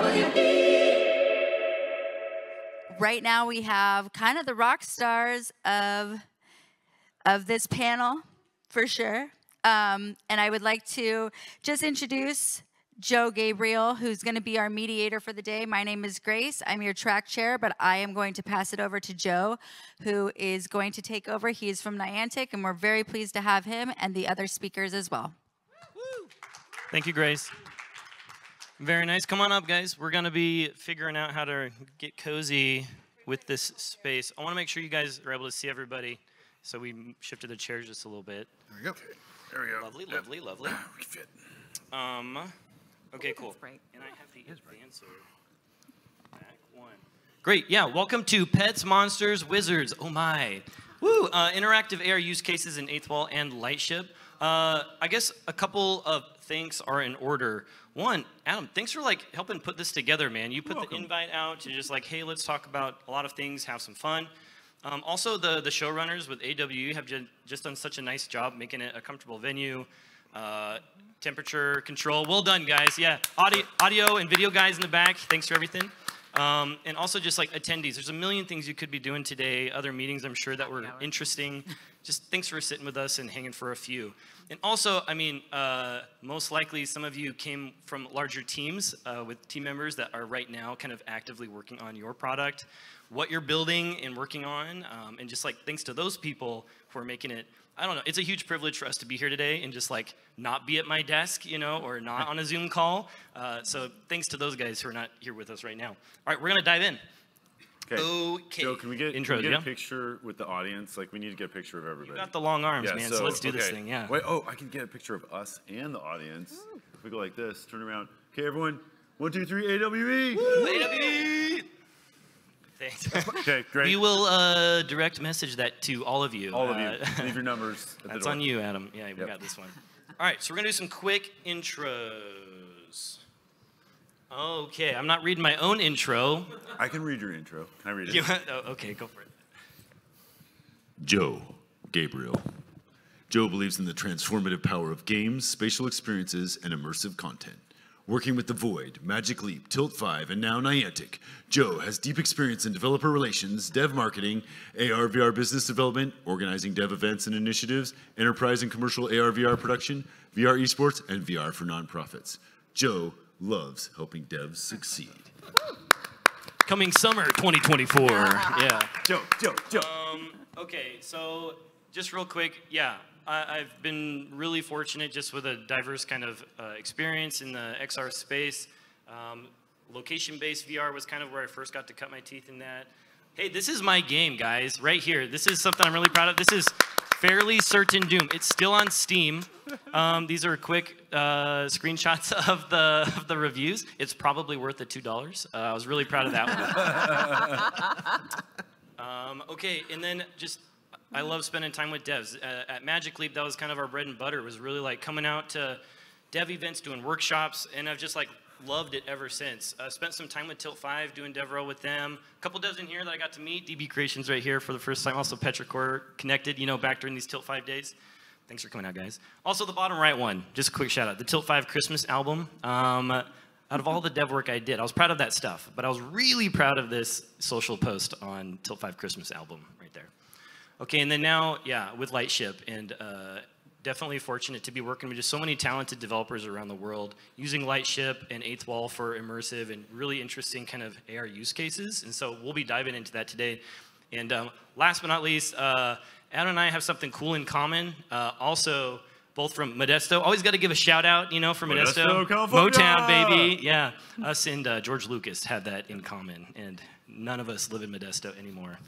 WB. Right now we have kind of the rock stars of this panel, for sure. And I would like to just introduce Joe Gabriel, who's going to be our mediator for the day. My name is Grace. I'm your track chair, but I am going to pass it over to Joe, who is going to take over. He is from Niantic, and we're very pleased to have him and the other speakers as well. Thank you, Grace. Very nice. Come on up, guys. We're going to be figuring out how to get cozy with this space. I want to make sure you guys are able to see everybody, so we shifted the chairs just a little bit. There we go. There we go. Lovely, lovely, lovely. We fit. Okay, cool. And I have the advancer. Back one. Great. Yeah. Welcome to Pets, Monsters, Wizards. Oh my. Woo. Interactive AR use cases in Eighth Wall and Lightship. I guess a couple of things are in order. One, Adam, thanks for like helping put this together, man. You put the invite out to just like, hey, let's talk about a lot of things, have some fun. Also, the showrunners with AWE have just done such a nice job making it a comfortable venue. Temperature control. Well done, guys. Yeah, audio and video guys in the back. Thanks for everything. And also just like attendees. There's a million things you could be doing today. Other meetings, I'm sure, that were interesting. Just thanks for sitting with us and hanging for a few. And also, I mean, most likely some of you came from larger teams with team members that are right now kind of actively working on your product, what you're building and working on. And just like thanks to those people for making it, I don't know, it's a huge privilege for us to be here today and just like not be at my desk, you know, or not on a Zoom call. So thanks to those guys who are not here with us right now. All right, we're going to dive in. Okay. Joe, can we get a picture with the audience? Like, we need to get a picture of everybody. You got the long arms, man, so let's do this thing, yeah. Wait, oh, I can get a picture of us and the audience. Ooh. If we go like this, turn around. Okay, everyone, 1, 2, 3, AWE! Woo! AWE! Thanks. Okay, great. We will direct message that to all of you. All of you. Leave your numbers at the door. That's on you, Adam. Yeah, we got this one. All right, so we're going to do some quick intros. Okay, I'm not reading my own intro. I can read your intro. Can I read it? Oh, okay, go for it. Joe Gabriel. Joe believes in the transformative power of games, spatial experiences, and immersive content. Working with The Void, Magic Leap, Tilt 5, and now Niantic, Joe has deep experience in developer relations, dev marketing, AR/VR business development, organizing dev events and initiatives, enterprise and commercial AR/VR production, VR esports, and VR for nonprofits. Joe loves helping devs succeed. Coming summer 2024. Yeah. Joe. Okay, so just real quick, yeah. I've been really fortunate just with a diverse kind of experience in the XR space. Location-based VR was kind of where I first got to cut my teeth in that. Hey, this is my game, guys, right here. This is something I'm really proud of. This is Fairly Certain Doom. It's still on Steam. These are quick screenshots of the reviews. It's probably worth the $2. I was really proud of that one. Okay, and then just I love spending time with devs. At Magic Leap, that was kind of our bread and butter. It was really like coming out to dev events, doing workshops, and I've just like loved it ever since. Spent some time with Tilt 5 doing DevRel with them. A couple devs in here that I got to meet. DB Creations right here for the first time. Also Petrichor connected, you know, back during these Tilt 5 days. Thanks for coming out, guys. Also the bottom right one, just a quick shout out. The Tilt 5 Christmas album. Out of all the dev work I did, I was proud of that stuff, but I was really proud of this social post on Tilt 5 Christmas album right there. Okay, and then now, yeah, with Lightship, and definitely fortunate to be working with just so many talented developers around the world, using Lightship and Eighth Wall for immersive and really interesting kind of AR use cases. And so we'll be diving into that today. And last but not least, Adam and I have something cool in common. Also, both from Modesto. Always got to give a shout out, you know, for Modesto. California. Motown, baby. Yeah, us and George Lucas have that in common. And none of us live in Modesto anymore.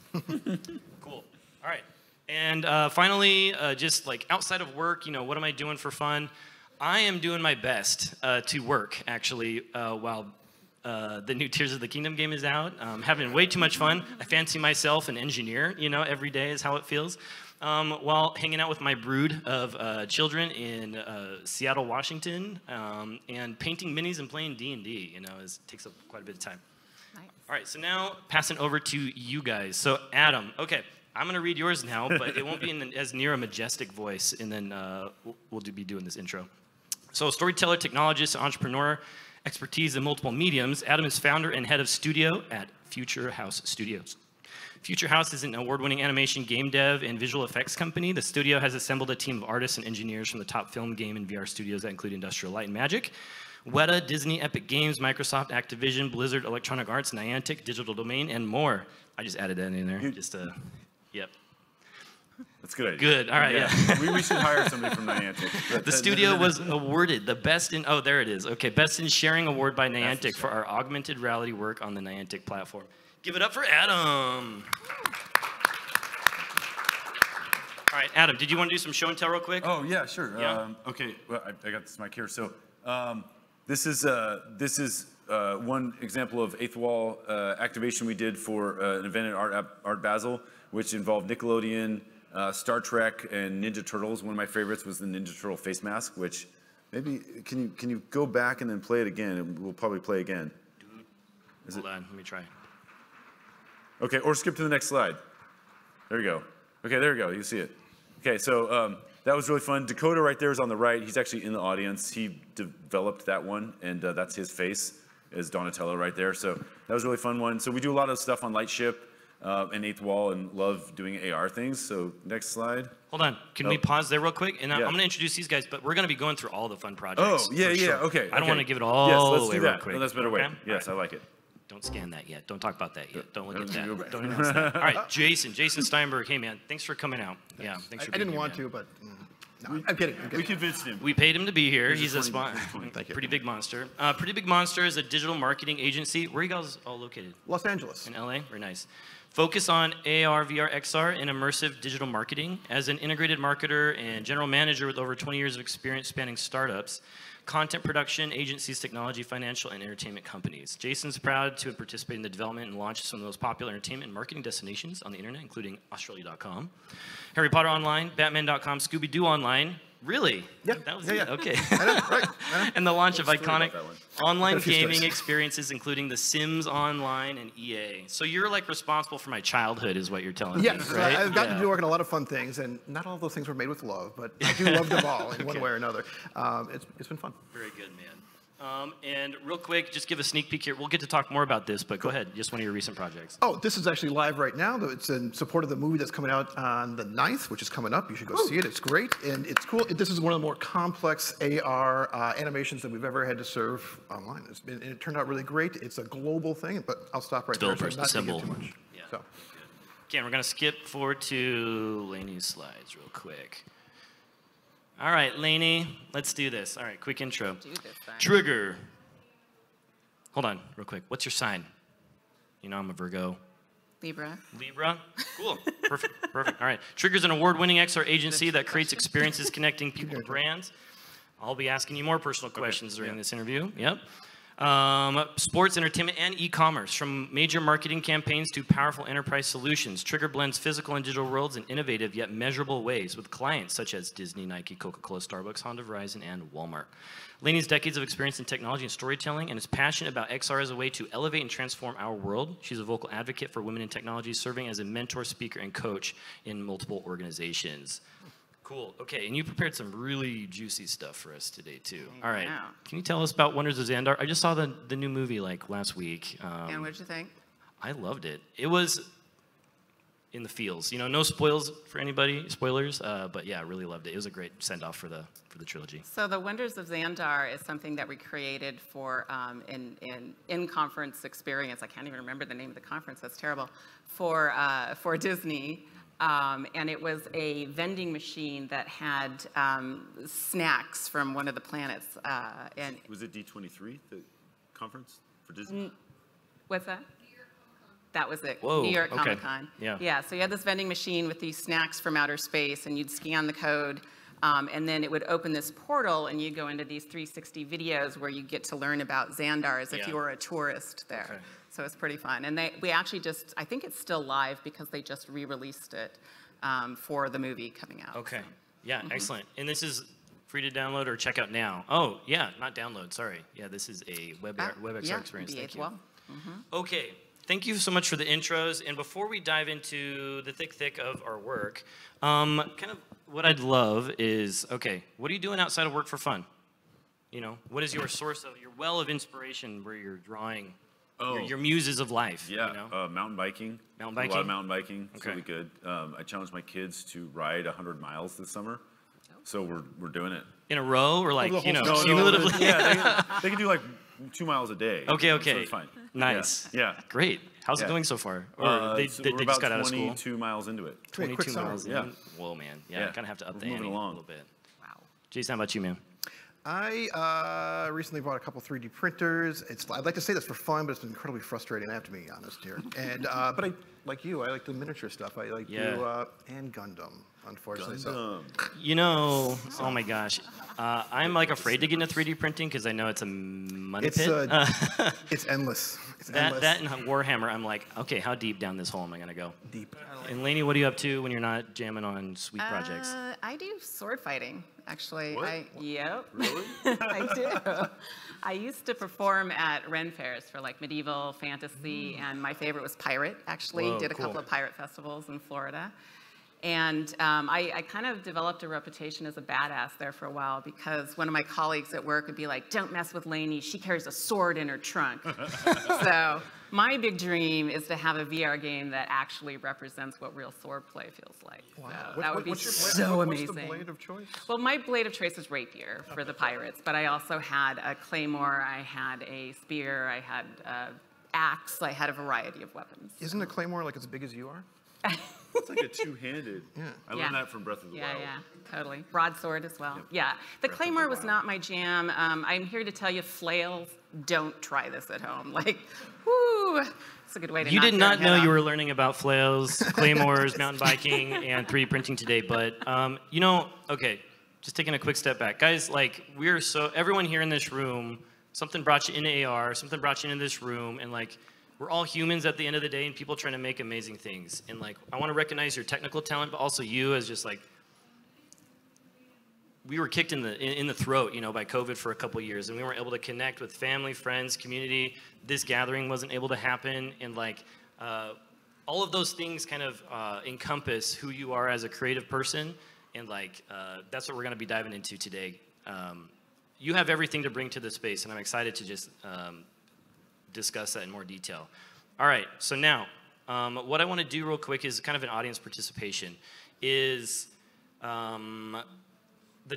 Cool. All right. And finally, just like outside of work, you know, what am I doing for fun? I am doing my best to work, actually, while the new Tears of the Kingdom game is out. Having way too much fun. I fancy myself an engineer, you know, every day is how it feels. While hanging out with my brood of children in Seattle, Washington, and painting minis and playing D&D, you know, takes up quite a bit of time. Nice. All right, so now passing over to you guys. So Adam, okay, I'm going to read yours now, but it won't be in as near a majestic voice, and then we'll be doing this intro. So storyteller, technologist, entrepreneur, expertise in multiple mediums, Adam is founder and head of studio at Future House Studios. Future House is an award-winning animation game dev and visual effects company. The studio has assembled a team of artists and engineers from the top film, game, and VR studios that include Industrial Light and Magic, Weta, Disney, Epic Games, Microsoft, Activision, Blizzard, Electronic Arts, Niantic, Digital Domain, and more. I just added that in there. Just yep. That's a good idea. Good. All right. Yeah. We should hire somebody from Niantic. The studio was awarded the best in best in sharing award by Niantic for our augmented reality work on the Niantic platform. Give it up for Adam. All right, Adam. Did you want to do some show and tell real quick? Oh yeah, sure. Yeah. Okay. Well, I got this mic here. So this is one example of Eighth Wall activation we did for an event at Art Basel, which involved Nickelodeon, Star Trek, and Ninja Turtles. One of my favorites was the Ninja Turtle face mask, which maybe can you go back and then play it again? And we'll probably play again. Hold on, let me try. Okay, or skip to the next slide. There you go. Okay, there you go. You can see it. Okay, so that was really fun. Dakota right there is on the right. He's actually in the audience. He developed that one, and that's his face is Donatello right there. So that was a really fun one. So we do a lot of stuff on Lightship and Eighth Wall and love doing AR things. So next slide. Hold on. Can we pause there real quick? And yeah. I'm going to introduce these guys, but we're going to be going through all the fun projects. Oh, yeah, yeah, sure. Okay. I don't want to give it all away real quick. No, that's a better way. Yes, I like it. Don't scan that yet. Don't talk about that yet. Don't look at that. Don't announce that. All right, Jason Steinberg. Hey, man, thanks for coming out. Thanks. Yeah, thanks for being here. I didn't want to, but no, I'm kidding. We convinced him. We paid him to be here. He's a sponsor. Pretty Big Monster. Pretty Big Monster is a digital marketing agency. Where are you guys all located? Los Angeles. In LA? Very nice. Focus on AR, VR, XR, and immersive digital marketing. As an integrated marketer and general manager with over 20 years of experience spanning startups, content production, agencies, technology, financial, and entertainment companies. Jason's proud to have participated in the development and launch of some of the most popular entertainment and marketing destinations on the internet, including Australia.com, Harry Potter Online, Batman.com, Scooby-Doo Online. Really? Yeah. That was it. Okay. I know. And the launch of iconic online gaming experiences, including The Sims Online and EA. So you're like responsible for my childhood is what you're telling me, right? I've gotten to work on a lot of fun things, and not all those things were made with love, but I do love them all in one way or another. It's been fun. Very good, man. And real quick, just give a sneak peek here. We'll get to talk more about this, but go ahead. Just one of your recent projects. Oh, this is actually live right now. It's in support of the movie that's coming out on the 9th, which is coming up. You should go see it. It's great, and it's cool. This is one of the more complex AR animations that we've ever had to serve online. It turned out really great. It's a global thing, but I'll stop right there. So I'm not going to get too much. Yeah. So. Okay, we're going to skip forward to Lani's slides real quick. All right, Lani, let's do this. All right, quick intro. Trigger. Hold on, real quick. What's your sign? You know I'm a Virgo. Libra. Libra? Cool. Perfect, perfect. All right. Trigger's an award-winning XR agency that creates experiences connecting people to brands. I'll be asking you more personal questions during this interview. Yep. Sports, entertainment, and e-commerce. From major marketing campaigns to powerful enterprise solutions, Trigger blends physical and digital worlds in innovative yet measurable ways with clients such as Disney, Nike, Coca-Cola, Starbucks, Honda, Verizon, and Walmart. Lani's decades of experience in technology and storytelling and is passionate about XR as a way to elevate and transform our world. She's a vocal advocate for women in technology, serving as a mentor, speaker, and coach in multiple organizations. Cool. Okay, and you prepared some really juicy stuff for us today, too. All right. Wow. Can you tell us about Wonders of Xandar? I just saw the new movie, like, last week. And what did you think? I loved it. It was in the feels. You know, no spoils for anybody, spoilers, but, yeah, I really loved it. It was a great send-off for the trilogy. So the Wonders of Xandar is something that we created for an in-conference experience. I can't even remember the name of the conference. That's terrible. For Disney. And it was a vending machine that had snacks from one of the planets. And was it D23, the conference for Disney? What's that? New York Comic-Con. That was it. Whoa, New York Comic-Con. Yeah. So you had this vending machine with these snacks from outer space, and you'd scan the code, and then it would open this portal, and you go into these 360 videos where you get to learn about Xandar as if you were a tourist there. Okay. So it's pretty fun. And we actually just, I think it's still live because they just re-released it for the movie coming out. Okay. So. Yeah, excellent. And this is free to download or check out now. Oh, yeah, not download, sorry. Yeah, this is a WebXR experience. Thank you. Okay, thank you so much for the intros. And before we dive into the thick of our work, kind of what I'd love is, okay, what are you doing outside of work for fun? you know, what is your source of, your well of inspiration where you're drawing your muses of life? Yeah, you know? Mountain biking. Mountain biking? A lot of mountain biking. It's really good. I challenged my kids to ride 100 miles this summer. So we're doing it. In a row or like, you know, cumulatively? Yeah, they can do like 2 miles a day. Okay, okay. So it's fine. Nice. Yeah. Great. How's it going so far? Or they just got out of school? 22 miles into it. 22 miles. Yeah. Whoa, man. Yeah, I kind of have to up the ante a little bit. Wow. Jason, how about you, man? I recently bought a couple 3D printers. I'd like to say that's for fun, but it's been incredibly frustrating. I have to be honest here. And but I, like you, I like the miniature stuff. I like you and Gundam, unfortunately. Gundam. So. You know, oh my gosh, I'm like afraid to get into 3D printing because I know it's a money pit. It's endless. It's endless. That and Warhammer, I'm like, okay, how deep down this hole am I gonna go? Deep. And Lani, what are you up to when you're not jamming on sweet projects? I do sword fighting. Actually, yep. Really? I do. I used to perform at Ren Fairs for like medieval fantasy, and my favorite was pirate. Actually, did a couple of pirate festivals in Florida, and I kind of developed a reputation as a badass there for a while because one of my colleagues at work would be like, "Don't mess with Lani. She carries a sword in her trunk." So my big dream is to have a VR game that actually represents what real sword play feels like. Wow. So that would be so amazing. What's the blade of choice? Well, my blade of choice is rapier for the pirates, but I also had a claymore, I had a spear, I had an axe, I had a variety of weapons. Isn't a claymore like as big as you are? It's like a two-handed. Yeah. I learned that from Breath of the Wild. Yeah, yeah, totally. Broadsword as well. Yep. Yeah. The claymore was not my jam. I'm here to tell you, flails, don't try this at home. Like, whoo, it's a good way to. You did not know you were learning about flails, claymores, mountain biking, and 3D printing today. But you know, okay, just taking a quick step back, guys. Like, we're everyone here in this room. Something brought you into AR. Something brought you into this room, and like. We're all humans at the end of the day and people trying to make amazing things. And like, I want to recognize your technical talent, but also you as just like, we were kicked in the throat, you know, by COVID for a couple of years and we weren't able to connect with family, friends, community. This gathering wasn't able to happen. And like, all of those things kind of encompass who you are as a creative person. And like, that's what we're going to be diving into today. You have everything to bring to the space and I'm excited to just, discuss that in more detail. All right, so now, what I want to do real quick is kind of an audience participation, is the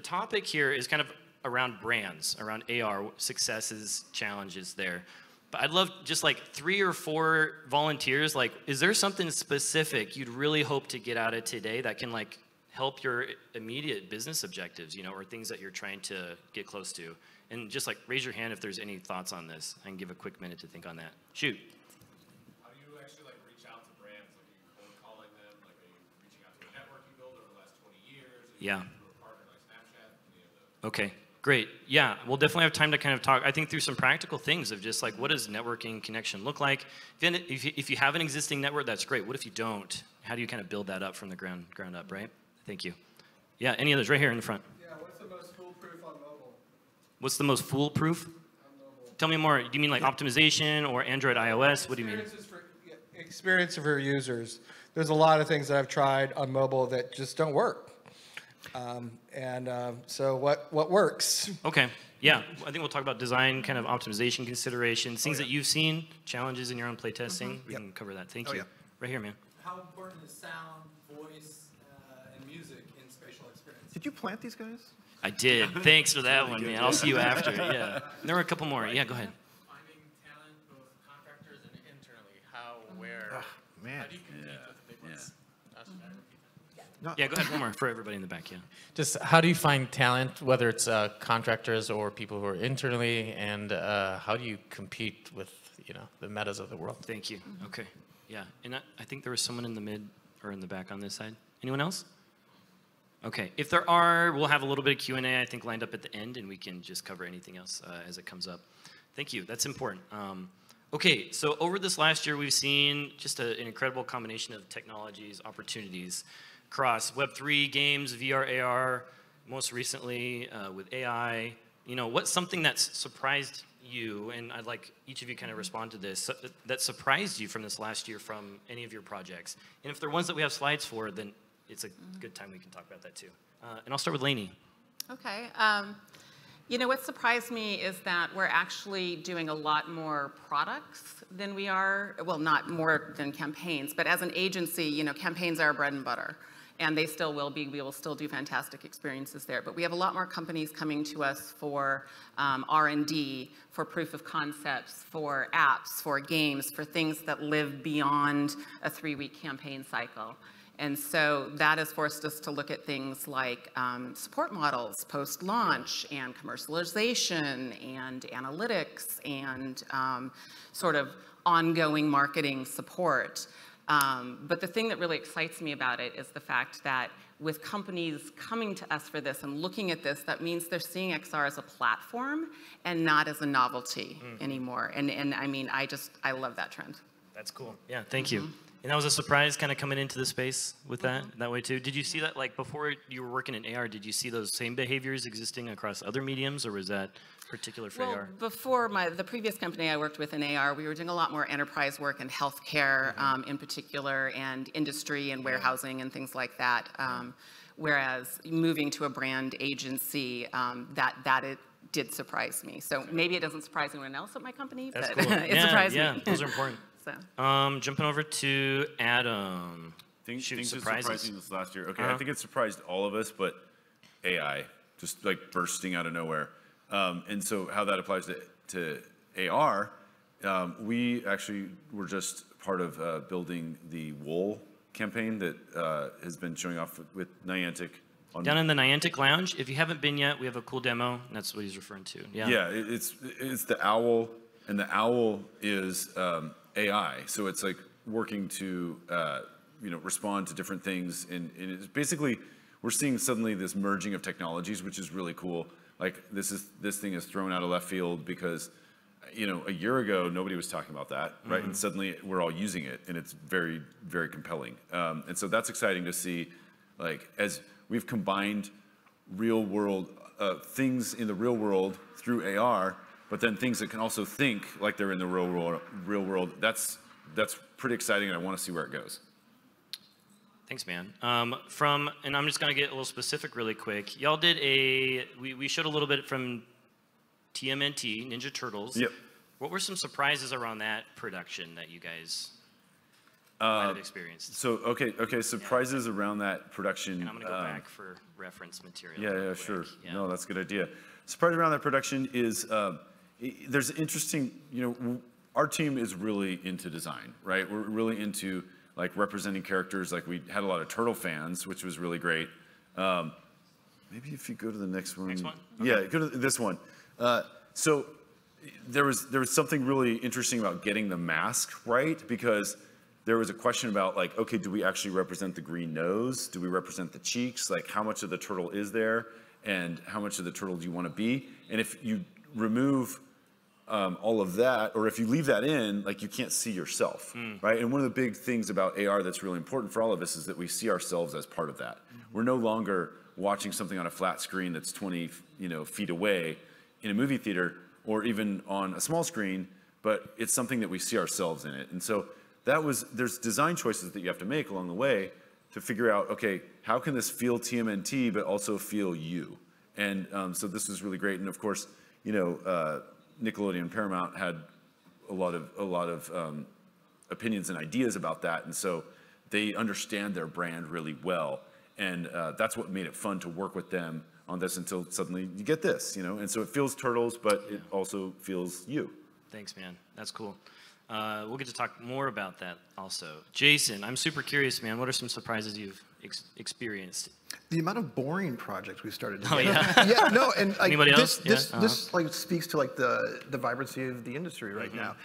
topic here is kind of around brands, around AR, successes, challenges there. But I'd love just like 3 or 4 volunteers, like, is there something specific you'd really hope to get out of today that can like help your immediate business objectives, you know, or things that you're trying to get close to? And just like raise your hand if there's any thoughts on this. I can give a quick minute to think on that. Shoot. How do you actually like reach out to brands? Like, are you cold calling them? Like, are you reaching out to a network you built over the last 20 years? Yeah. Through a partner like Snapchat? Okay, great. Yeah, we'll definitely have time to kind of talk. I think through some practical things of just like, what does networking connection look like? If you have an existing network, that's great. What if you don't? How do you kind of build that up from the ground up, right? Thank you. Yeah. Any others? Right here in the front. What's the most foolproof? Tell me more. Do you mean like optimization or Android, iOS? What do you mean? Experience for users. There's a lot of things that I've tried on mobile that just don't work. So what works? Okay. Yeah. I think we'll talk about design, kind of optimization considerations, things that you've seen, challenges in your own playtesting. We can cover that. Thank you. Yeah. Right here, man. How important is sound, voice, and music in spatial experience? Did you plant these guys? I did. Thanks for that one, man. I'll see you after. Yeah. There were a couple more. Yeah, go ahead. Finding talent, both contractors and internally. How, where, how do you compete with the big ones? Yeah, go ahead. One more for everybody in the back. Yeah. Just how do you find talent, whether it's contractors or people who are internally, and how do you compete with, you know, the metas of the world? Thank you. Okay. Yeah. And I think there was someone in the mid or in the back on this side. Anyone else? Okay, if there are, we'll have a little bit of Q&A, I think, lined up at the end, and we can just cover anything else as it comes up. Thank you, that's important. Okay, so over this last year, we've seen just an incredible combination of technologies, opportunities, across Web3, games, VR, AR, most recently with AI. You know, what's something that's surprised you, and I'd like each of you kind of respond to this, that surprised you from this last year from any of your projects? And if there are ones that we have slides for, then it's a good time we can talk about that too. And I'll start with Lani. Okay. You know, what surprised me is that we're actually doing a lot more products than we are, well, not more than campaigns, but as an agency, you know, campaigns are our bread and butter, and they still will be. We will still do fantastic experiences there, but we have a lot more companies coming to us for R&D, for proof of concepts, for apps, for games, for things that live beyond a 3-week campaign cycle. And so that has forced us to look at things like support models post-launch and commercialization and analytics and sort of ongoing marketing support. But the thing that really excites me about it is the fact that with companies coming to us for this and looking at this, that means they're seeing XR as a platform and not as a novelty anymore. And I mean, I love that trend. That's cool. Yeah, thank you. And that was a surprise kind of coming into the space with that, that way too. Did you see that, like, before you were working in AR, did you see those same behaviors existing across other mediums, or was that particular for AR? Before the previous company I worked with in AR, we were doing a lot more enterprise work in healthcare in particular, and industry and warehousing and things like that. Whereas moving to a brand agency, that did surprise me. So maybe it doesn't surprise anyone else at my company, but it surprised me. Yeah, those are important. So. Jumping over to Adam. Things that surprised us last year. Okay, I think it surprised all of us, but AI just like bursting out of nowhere. And so how that applies to AR, we actually were just part of building the Wool campaign that has been showing off with Niantic. Down in the Niantic Lounge. If you haven't been yet, we have a cool demo. And that's what he's referring to. Yeah, yeah, it's the owl, and the owl is AI, so it's like working to you know, respond to different things, and it's basically, we're seeing suddenly this merging of technologies, which is really cool. Like this thing is thrown out of left field because, you know, a year ago nobody was talking about that, right? And suddenly we're all using it, and it's very, very compelling. And so that's exciting to see, like, as we've combined real world things in the real world through AR. But then things that can also think like they're in the real world, that's pretty exciting, and I want to see where it goes. Thanks, man. And I'm just going to get a little specific really quick. Y'all did we showed a little bit from TMNT, Ninja Turtles. Yep. What were some surprises around that production that you guys had experienced? So, okay, surprises around that production. And I'm going to go back for reference material. Yeah, sure. Yeah. No, that's a good idea. Surprise around that production is... there's interesting, you know, our team is really into design, right? We're really into, like, representing characters. Like, we had a lot of turtle fans, which was really great. Maybe if you go to the next one. Next one? Okay. Yeah, go to this one. So there was something really interesting about getting the mask right, because there was a question about, like, okay, do we actually represent the green nose? Do we represent the cheeks? Like, how much of the turtle is there? And how much of the turtle do you want to be? And if you remove all of that, or if you leave that in, like, you can't see yourself, right? And one of the big things about AR that's really important for all of us is that we see ourselves as part of that. We're no longer watching something on a flat screen that's 20, you know, feet away in a movie theater, or even on a small screen, but it's something that we see ourselves in it. And so there's design choices that you have to make along the way to figure out, okay, how can this feel TMNT, but also feel you? And so this is really great. And of course, you know, Nickelodeon, Paramount had a lot of opinions and ideas about that, and so they understand their brand really well, and that's what made it fun to work with them on this until suddenly you get this, you know. And so it feels turtles, but it also feels you. Thanks, man. That's cool. We'll get to talk more about that also. Jason, I'm super curious, man. What are some surprises you've experienced? The amount of boring projects we started doing. Oh, yeah. Yeah, no, and like, anybody else? This like speaks to, like, the vibrancy of the industry right now.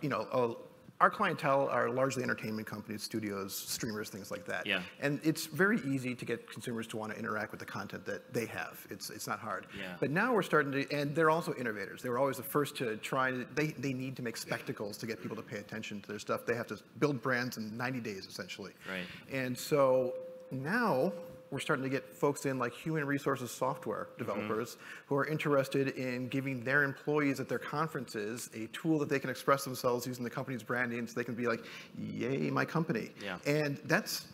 You know, our clientele are largely entertainment companies, studios, streamers, things like that. Yeah. And it's very easy to get consumers to want to interact with the content that they have. It's not hard. Yeah. But now we're starting to, and they're also innovators. They were always the first to try. They need to make spectacles to get people to pay attention to their stuff. They have to build brands in 90 days, essentially. Right. And so now we're starting to get folks in, like, human resources software developers who are interested in giving their employees at their conferences a tool that they can express themselves using the company's brand name, so they can be like, yay, my company. Yeah. And that's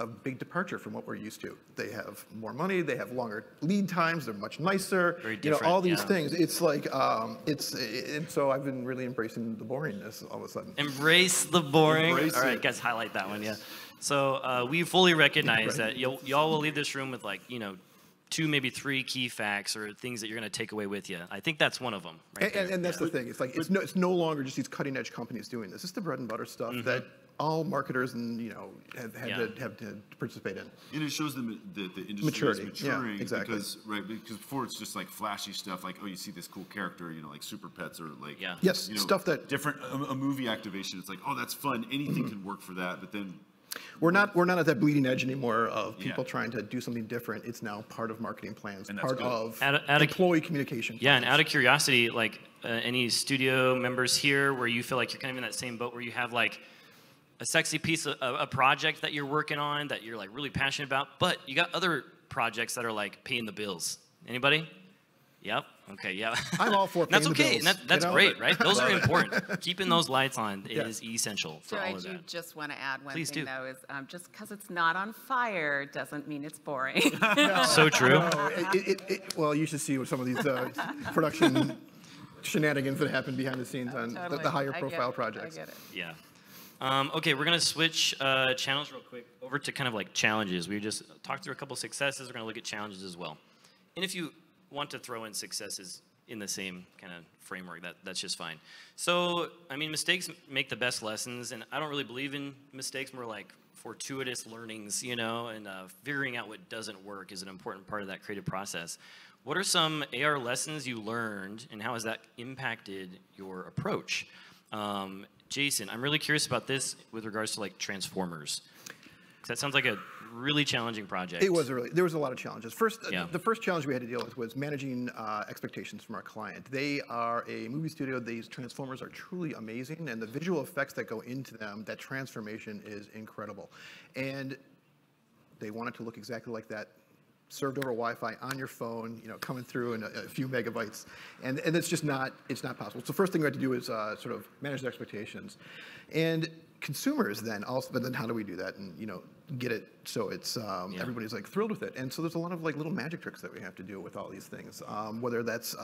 a big departure from what we're used to. They have more money, they have longer lead times, they're much nicer, you know, all these things. It's like, so I've been really embracing the boringness all of a sudden. Embrace the boring. Embrace all right, guys, highlight that one, yeah. So we fully recognize that y'all will leave this room with like, you know, 2, maybe 3 key facts or things that you're going to take away with you. I think that's one of them. Right and that's the thing. It's like, it's no longer just these cutting edge companies doing this. It's the bread and butter stuff that all marketers and have to participate in. And it shows them that the industry is maturing, because because before it's just like flashy stuff like, oh, you see this cool character, you know, like Super Pets or like you know, stuff that different a movie activation. It's like, oh, that's fun. Anything can work for that. But then we're not at that bleeding edge anymore of people trying to do something different. It's now part of marketing plans, part of employee communication. Yeah, and out of curiosity, like any studio members here where you feel like you're kind of in that same boat where you have like a sexy piece of a project that you're working on that you're like really passionate about, but you got other projects that are like paying the bills. Anybody? Yep. Okay. Yeah. I'm all for paying the bills. That's okay. And that's great, right? Those are important. Keeping those lights on is essential for all of that. I do just want to add one thing though is just because it's not on fire doesn't mean it's boring. So true. Well, you should see what some of these production shenanigans that happen behind the scenes on the higher profile projects. I get it. Yeah. Okay, we're going to switch channels real quick over to kind of like challenges. We just talked through a couple successes. We're going to look at challenges as well. And if you want to throw in successes in the same kind of framework, that's just fine. So, I mean, mistakes make the best lessons. And I don't really believe in mistakes, more like fortuitous learnings, you know, and figuring out what doesn't work is an important part of that creative process. What are some AR lessons you learned and how has that impacted your approach? Jason, I'm really curious about this with regards to like Transformers. That sounds like a really challenging project. It was really, there was a lot of challenges. First, the first challenge we had to deal with was managing expectations from our client. They are a movie studio. These Transformers are truly amazing, and the visual effects that go into them, that transformation is incredible. And they want it to look exactly like that, served over Wi-Fi on your phone, you know, coming through in a few megabytes, and it's just not possible. So first thing we had to do is sort of manage the expectations, and consumers then also. But then how do we do that? And you know, get it so it's everybody's like thrilled with it. And so there's a lot of like little magic tricks that we have to do with all these things. Whether that's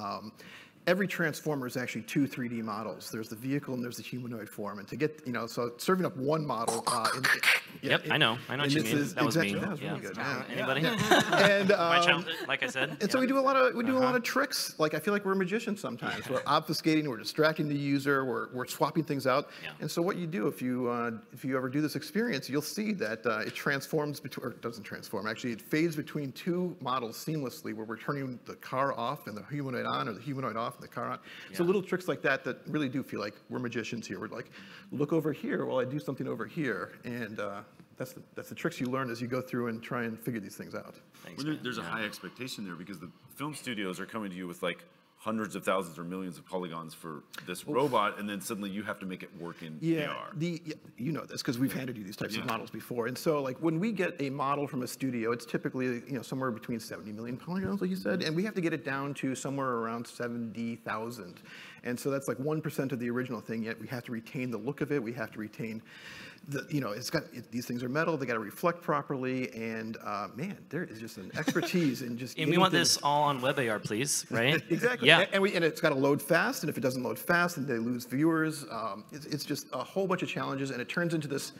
every Transformer is actually 2 3D models. There's the vehicle and there's the humanoid form. And to get, you know, so serving up one model. I know what you mean. That was me. That was really good. Anybody? And, my childhood, like I said. And so we do a lot of, we do a lot of tricks. Like, I feel like we're magicians sometimes. We're obfuscating, we're distracting the user, we're swapping things out. And so what you do if you ever do this experience, you'll see that it transforms between, or it doesn't transform. Actually, it fades between two models seamlessly where we're turning the car off and the humanoid on, or the humanoid off and the car on. So little tricks like that that really do feel like we're magicians here. We're like, look over here while I do something over here. And that's the tricks you learn as you go through and try and figure these things out. Thanks, well, there's a high expectation there because the film studios are coming to you with like hundreds of thousands or millions of polygons for this robot, and then suddenly you have to make it work in AR. You know this because we've handed you these types of models before. And so like when we get a model from a studio, it's typically, you know, somewhere between 70 million polygons, like you said, and we have to get it down to somewhere around 70,000. And so that's like 1% of the original thing, yet we have to retain the look of it. We have to retain the, you know, these things are metal. They got to reflect properly, and man, there is just an expertise in just. And we want this all on WebAR, please, right? Exactly. Yeah. And it's got to load fast, and if it doesn't load fast, then they lose viewers. It's just a whole bunch of challenges, and it turns into this.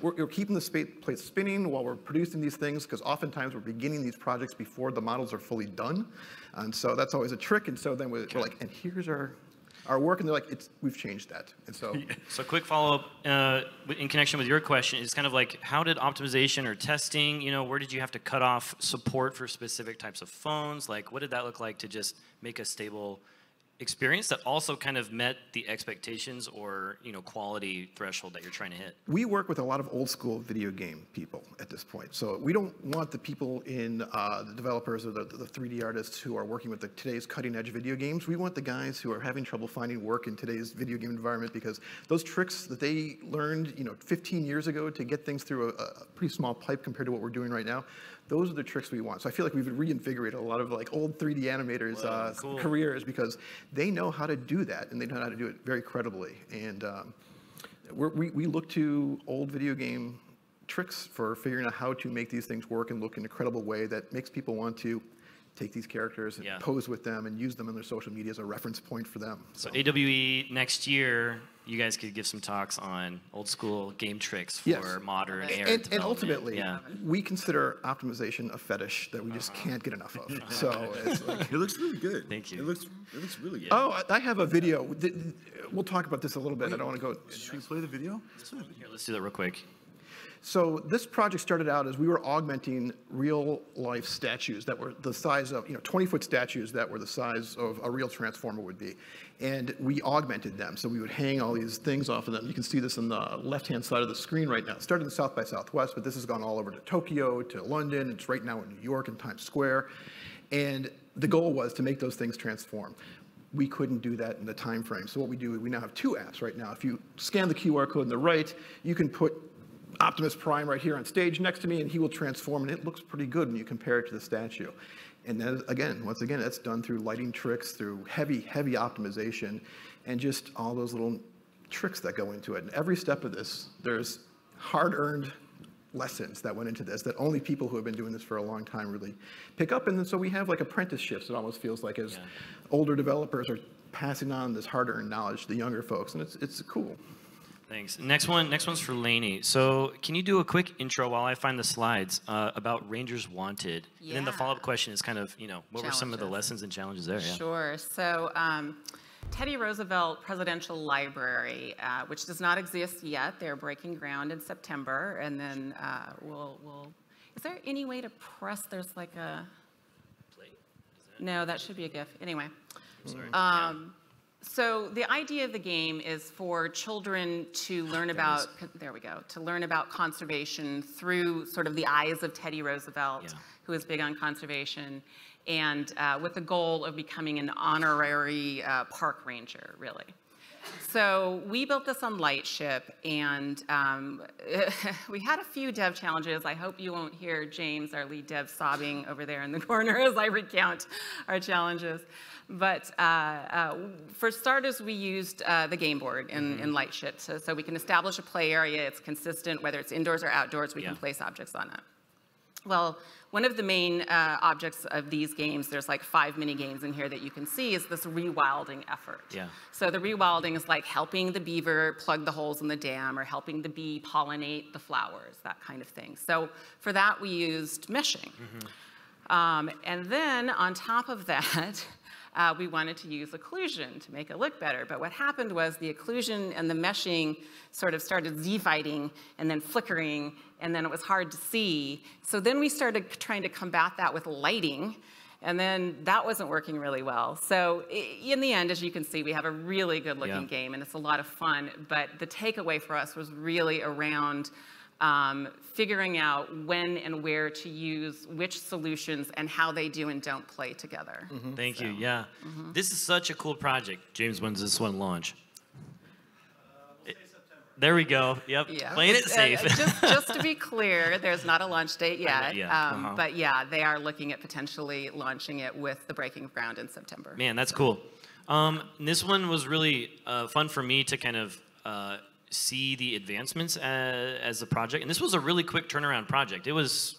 We're keeping the place spinning while we're producing these things, because oftentimes we're beginning these projects before the models are fully done, and so that's always a trick. And so then we're like, and here's our work, and they're like, we've changed that. And so, quick follow-up in connection with your question is kind of like, how did optimization or testing, you know, where did you have to cut off support for specific types of phones? Like, what did that look like to just make a stable experience that also kind of met the expectations or, you know, quality threshold that you're trying to hit? We work with a lot of old school video game people at this point. So we don't want the people in the developers or the 3D artists who are working with today's cutting edge video games. We want the guys who are having trouble finding work in today's video game environment, because those tricks that they learned, you know, 15 years ago to get things through a pretty small pipe compared to what we're doing right now, those are the tricks we want. So I feel like we've reinvigorated a lot of like old 3D animators' careers, because they know how to do that, and they know how to do it very credibly. And we look to old video game tricks for figuring out how to make these things work and look in a credible way that makes people want to take these characters and pose with them and use them in their social media as a reference point for them. So AWE next year, you guys could give some talks on old school game tricks for modern era development. And ultimately, we consider optimization a fetish that we just can't get enough of. So it's like, it looks really good. Thank you. It looks really good. Oh, I have a video. We'll talk about this a little bit. Wait, I don't want to go. Should we play the video? Here, let's do that real quick. So this project started out as we were augmenting real-life statues that were the size of, 20-foot statues that were the size of a real Transformer would be. And we augmented them. So we would hang all these things off of them. You can see this on the left-hand side of the screen right now. It started in South by Southwest, but this has gone all over to Tokyo, to London. It's right now in New York and Times Square. And the goal was to make those things transform. We couldn't do that in the time frame. So what we do, we now have two apps right now. If you scan the QR code on the right, you can put Optimus Prime right here on stage next to me, and he will transform, and it looks pretty good when you compare it to the statue. And then again, once again, that's done through lighting tricks, through heavy, heavy optimization, and just all those little tricks that go into it. And every step of this, there's hard-earned lessons that went into this that only people who have been doing this for a long time really pick up. And then so we have like apprenticeships, it almost feels like, as older developers are passing on this hard-earned knowledge to the younger folks, and it's cool. Thanks. Next one's for Lani. So can you do a quick intro while I find the slides about Rangers Wanted? Yeah. And then the follow-up question is kind of, what challenges were some of the lessons and challenges there? Yeah. Sure. So Teddy Roosevelt Presidential Library, which does not exist yet. They're breaking ground in September. And then we'll is there any way to press? There's like a plate? No, that should be a GIF. Anyway. Sorry. So the idea of the game is for children to learn about, there we go, to learn about conservation through sort of the eyes of Teddy Roosevelt, who is big on conservation, and with the goal of becoming an honorary park ranger, really. So we built this on Lightship, and we had a few dev challenges. I hope you won't hear James, our lead dev, sobbing over there in the corner as I recount our challenges. But for starters, we used the game board in Lightship, so we can establish a play area. It's consistent, whether it's indoors or outdoors, we can place objects on it. Well, one of the main objects of these games, there's like 5 mini games in here that you can see, is this rewilding effort. Yeah. So the rewilding is like helping the beaver plug the holes in the dam, or helping the bee pollinate the flowers, that kind of thing. So for that, we used meshing. And then on top of that, we wanted to use occlusion to make it look better. But what happened was the occlusion and the meshing sort of started z-fighting and then flickering, and then it was hard to see. So then we started trying to combat that with lighting, and then that wasn't working really well. So in the end, as you can see, we have a really good-looking game, and it's a lot of fun. But the takeaway for us was really around figuring out when and where to use which solutions and how they do and don't play together. Thank you. Yeah. This is such a cool project. James, when's this one launch? We'll say September. There we go. Yep. Yeah. Playing it safe. Just to be clear, there's not a launch date yet. But yeah, they are looking at potentially launching it with the breaking ground in September. Man, that's cool. This one was really fun for me to kind of see the advancements as a project, and this was a really quick turnaround project. It was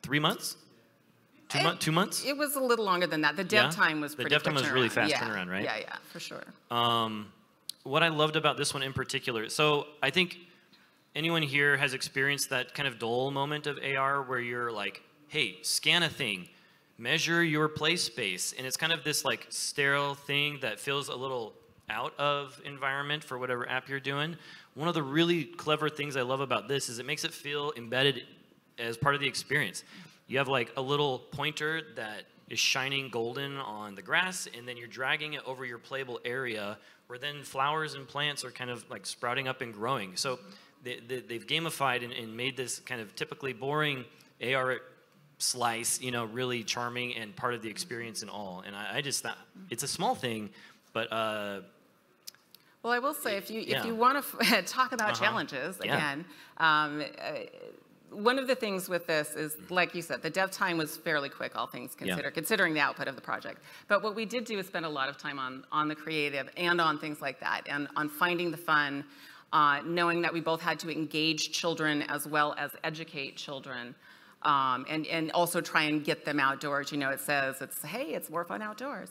3 months, two months. It was a little longer than that. The dev time was pretty quick. The dev time was really fast turnaround, right? Yeah, yeah, for sure. What I loved about this one in particular, so I think anyone here has experienced that kind of dull moment of AR where you're like, hey, scan a thing, measure your play space, and it's kind of this like sterile thing that feels a little out of environment for whatever app you're doing. One of the really clever things I love about this is it makes it feel embedded as part of the experience. You have like a little pointer that is shining golden on the grass, and then you're dragging it over your playable area where then flowers and plants are kind of like sprouting up and growing. So they've gamified and made this kind of typically boring AR slice, really charming and part of the experience and all. And I just thought it's a small thing, but well, I will say, if you want to talk about challenges again, one of the things with this is, like you said, the dev time was fairly quick, all things considered, considering the output of the project. But what we did do is spend a lot of time on the creative and on things like that, and on finding the fun, knowing that we both had to engage children as well as educate children, and also try and get them outdoors. You know, it says, hey, it's more fun outdoors.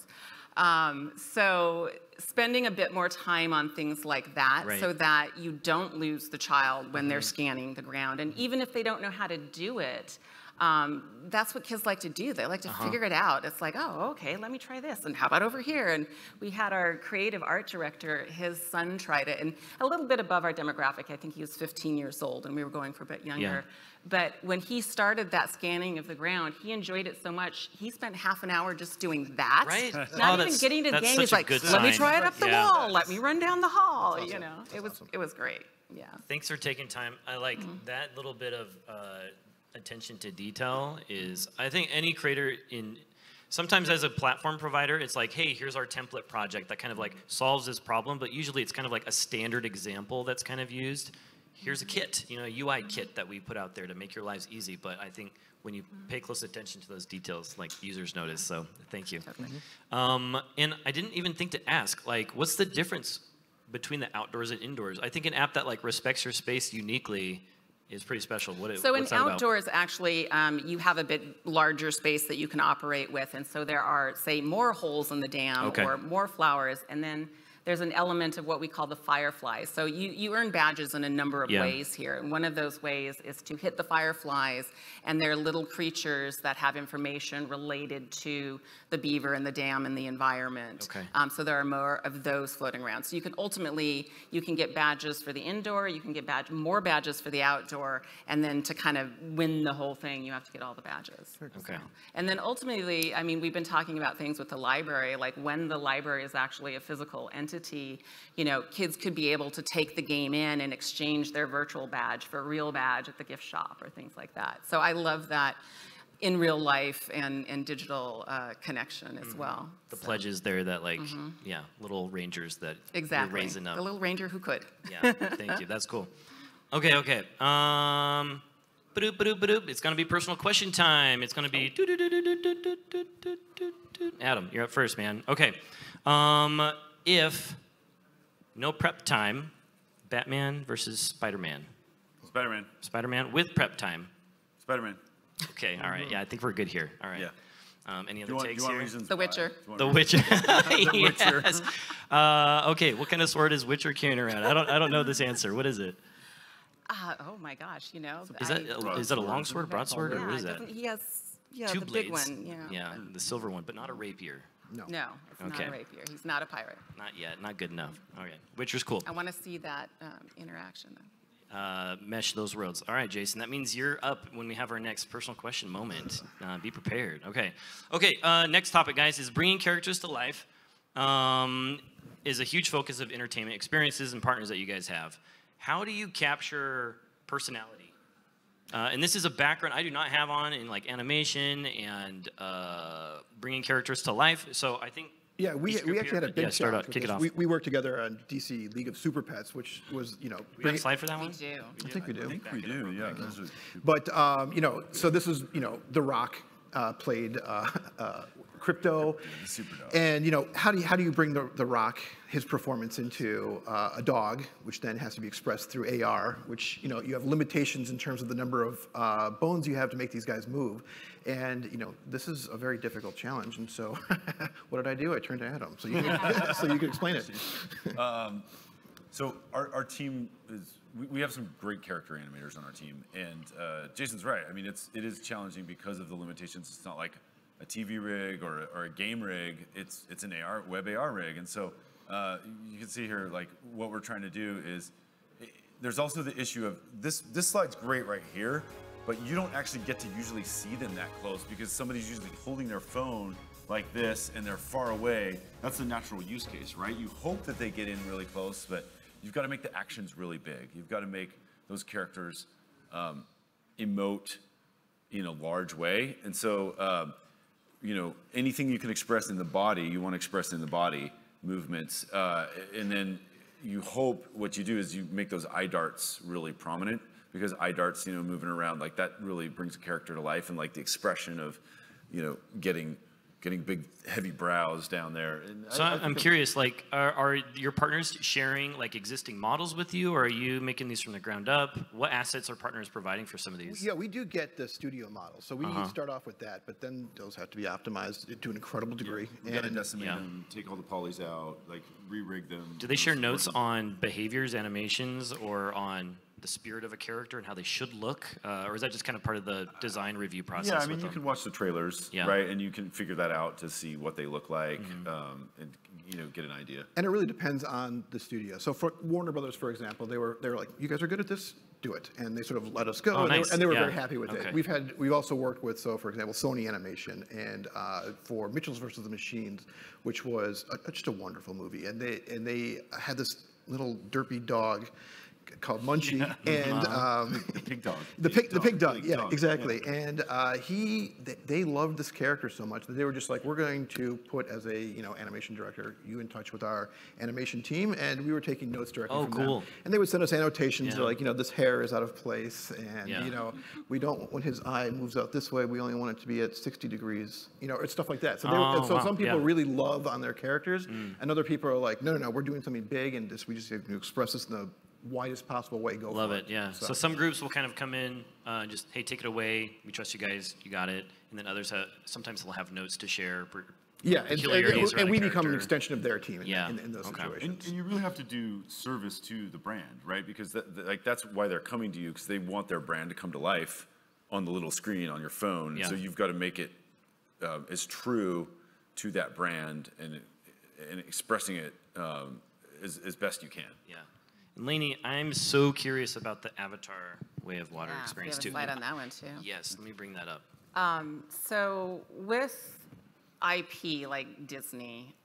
So spending a bit more time on things like that, right, so that you don't lose the child when they're scanning the ground. And even if they don't know how to do it, that's what kids like to do. They like to figure it out. It's like, oh, okay, let me try this. And how about over here? And we had our creative art director, his son tried it. And a little bit above our demographic, I think he was 15 years old, and we were going for a bit younger. Yeah. But when he started that scanning of the ground, he enjoyed it so much, he spent half an hour just doing that. Right. Not even getting to the game. He's like, let me try it up the wall. Let me run down the hall. Awesome. You know, it was great. Yeah. Thanks for taking time. I like that little bit of... attention to detail is, I think, any creator in, sometimes as a platform provider, it's like, hey, here's our template project that kind of like solves this problem, but usually it's kind of like a standard example that's kind of used. Here's a kit, you know, a UI kit that we put out there to make your lives easy, but I think when you pay close attention to those details, like, users notice, so thank you. And I didn't even think to ask, like, what's the difference between the outdoors and indoors? I think an app that like respects your space uniquely is pretty special. So in outdoors, actually, you have a bit larger space that you can operate with, and so there are, say, more holes in the dam or more flowers, and then there's an element of what we call the fireflies. So you earn badges in a number of ways here, and one of those ways is to hit the fireflies, and they're little creatures that have information related to the beaver and the dam and the environment. So there are more of those floating around. So you can ultimately, you can get badges for the indoor, you can get more badges for the outdoor, and then to kind of win the whole thing, you have to get all the badges. So, and then ultimately, I mean, we've been talking about things with the library, like when the library is actually a physical entity, you know, kids could be able to take the game in and exchange their virtual badge for a real badge at the gift shop or things like that. So I love that in real life and digital connection as well. The pledges there that like, yeah, little rangers that you're raising up. The little ranger who could. Yeah, thank you. That's cool. Okay, okay. Ba-doop, ba-doop, ba-doop. It's going to be personal question time. It's going to be... Adam, you're up first, man. Okay. If no prep time, Batman versus Spider-Man. Spider-Man. Spider-Man with prep time. Spider-Man. Okay, all right. Yeah, I think we're good here. All right. Yeah. Any other takes here? The Witcher. The Witcher. Yes. Okay, what kind of sword is Witcher carrying around? I don't know this answer. What is it? Oh my gosh, you know. Is that a long sword, broadsword, or what is that? He has two blades. Big one. Yeah. Yeah, the silver one, but not a rapier. No. No, it's not a rapier. He's not a pirate. Not yet. Not good enough. Okay. Witcher's cool. I want to see that interaction. Mesh those worlds. All right, Jason. That means you're up when we have our next personal question moment. Be prepared. Okay. Okay. Next topic, guys, is bringing characters to life. Is a huge focus of entertainment experiences and partners that you guys have. How do you capture personality? And this is a background I do not have on in like animation and bringing characters to life. So I think we actually had a big challenge. Kick it off. We worked together on DC League of Super Pets, which was We have a slide for that one. We do. I think we do. Yeah. But you know, so this was The Rock played Crypto, and how do you bring the Rock, his performance, into a dog, which then has to be expressed through AR, which you have limitations in terms of the number of bones you have to make these guys move, and this is a very difficult challenge. And so, what did I do? I turned to Adam, so you can, so you can explain it. So our team is. We have some great character animators on our team, and Jason's right. I mean, it is challenging because of the limitations. It's not like a TV rig or a game rig. It's an AR web AR rig, and so you can see here like what we're trying to do is. There's also the issue of this slide's great right here, but you don't actually get to usually see them that close because somebody's usually holding their phone like this and they're far away. That's the natural use case, right? You hope that they get in really close, but. You've got to make the actions really big. You've got to make those characters emote in a large way. And so, anything you can express in the body, you want to express in the body movements. And then you hope what you do is you make those eye darts really prominent because eye darts, moving around like that really brings a character to life and like the expression of, getting getting big, heavy brows down there. And so I'm curious, like, are your partners sharing like existing models with you, or are you making these from the ground up? What assets are partners providing for some of these? Yeah, we do get the studio model, so we start off with that, but then those have to be optimized to an incredible degree. Yeah, and decimate them, take all the polys out, like re-rig them. Do they share notes on behaviors, animations, or on the spirit of a character and how they should look, or is that just kind of part of the design review process? Yeah, I mean, you can watch the trailers, right, and you can figure that out to see what they look like, and you know, get an idea. And it really depends on the studio. So for Warner Brothers, for example, they were like, "You guys are good at this, do it," and they sort of let us go, and they were very happy with it. We've also worked with, so for example, Sony Animation, and for Mitchells versus the Machines, which was just a wonderful movie, and they had this little derpy dog called Munchie, and the pig dog. The pig dog, exactly. Yeah. And they loved this character so much that they were just like, we're going to put, as a animation director, you in touch with our animation team, and we were taking notes directly from them. And they would send us annotations like, this hair is out of place, and we don't, when his eye moves out this way, we only want it to be at 60 degrees, or stuff like that. So, some people really love on their characters, and other people are like, no, no, no, we're doing something big, and we just have to express this in the widest possible way. Go love it, yeah. So some groups will kind of come in, just, hey, take it away. We trust you guys. You got it. And then others have, sometimes they'll have notes to share. Yeah, and we become an extension of their team in those situations. And you really have to do service to the brand, right? Because that's why they're coming to you, because they want their brand to come to life on the little screen on your phone. Yeah. So you've got to make it as true to that brand and expressing it as best you can. Yeah. Lani, I'm so curious about the Avatar Way of Water experience too. We have a slide on that one too. Yes, let me bring that up. So with IP like Disney,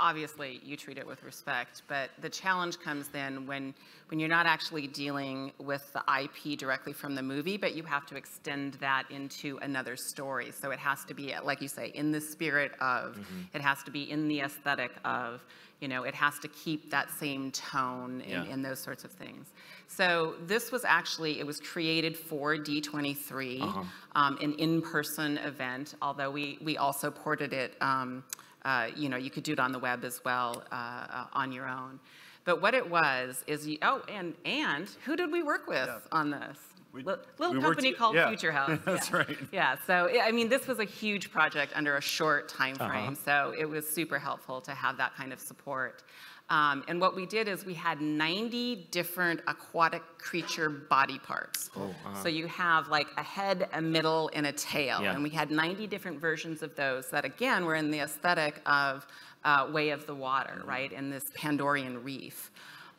obviously you treat it with respect, but the challenge comes then when you're not actually dealing with the IP directly from the movie, but you have to extend that into another story. So it has to be, like you say, in the spirit of, it has to be in the aesthetic of, it has to keep that same tone and those sorts of things. So this was actually, it was created for D23, an in-person event, although we also ported it, you could do it on the web as well, on your own. But what it was is, and who did we work with on this? Little company called Future House. That's right. Yeah, so I mean, this was a huge project under a short time frame, so it was super helpful to have that kind of support. And what we did is we had 90 different aquatic creature body parts. So you have like a head, a middle, and a tail. And we had 90 different versions of those that, again, were in the aesthetic of Way of the Water, right, in this Pandorian reef.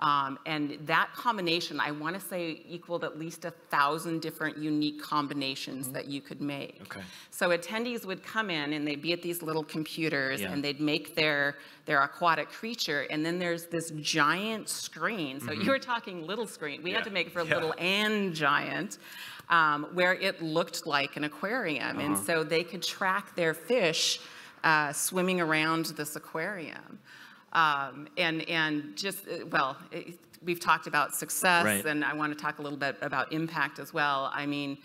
And that combination, I want to say, equaled at least 1,000 different unique combinations that you could make. So attendees would come in, and they'd be at these little computers, and they'd make their aquatic creature, and then there's this giant screen. So you were talking little screen. We had to make it for little and giant, where it looked like an aquarium. And so they could track their fish swimming around this aquarium. And just, well, we've talked about success, and I want to talk a little bit about impact as well. I mean,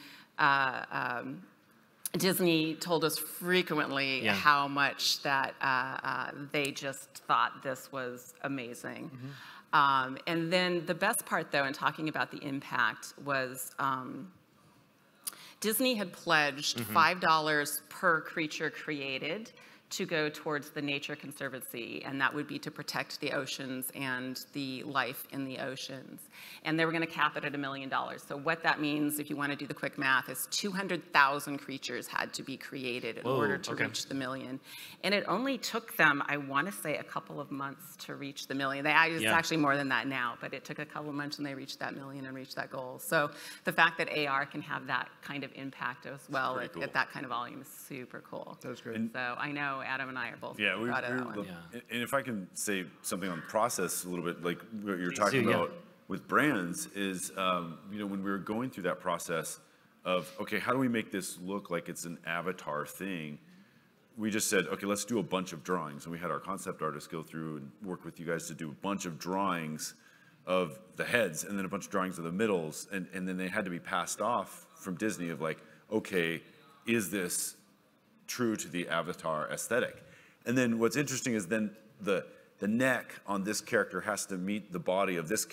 Disney told us frequently how much that they just thought this was amazing. And then the best part, though, in talking about the impact was Disney had pledged $5 per creature created to go towards the Nature Conservancy, and that would be to protect the oceans and the life in the oceans. And they were going to cap it at $1 million. So what that means, if you want to do the quick math, is 200,000 creatures had to be created in order to reach the $1 million. And it only took them, I want to say, a couple of months to reach the $1 million. It's actually more than that now, but it took a couple of months, and they reached that $1 million and reached that goal. So the fact that AR can have that kind of impact as well at that kind of volume is super cool. That's great. And so I know Adam and I are both proud of that one. And if I can say something on process a little bit, like what you're talking about with brands is, when we were going through that process of, okay, how do we make this look like it's an Avatar thing? We just said, okay, let's do a bunch of drawings. And we had our concept artists go through and work with you guys to do a bunch of drawings of the heads and then a bunch of drawings of the middles. And then they had to be passed off from Disney of like, okay, is this true to the Avatar aesthetic. And then what's interesting is then the neck on this character has to meet the body of this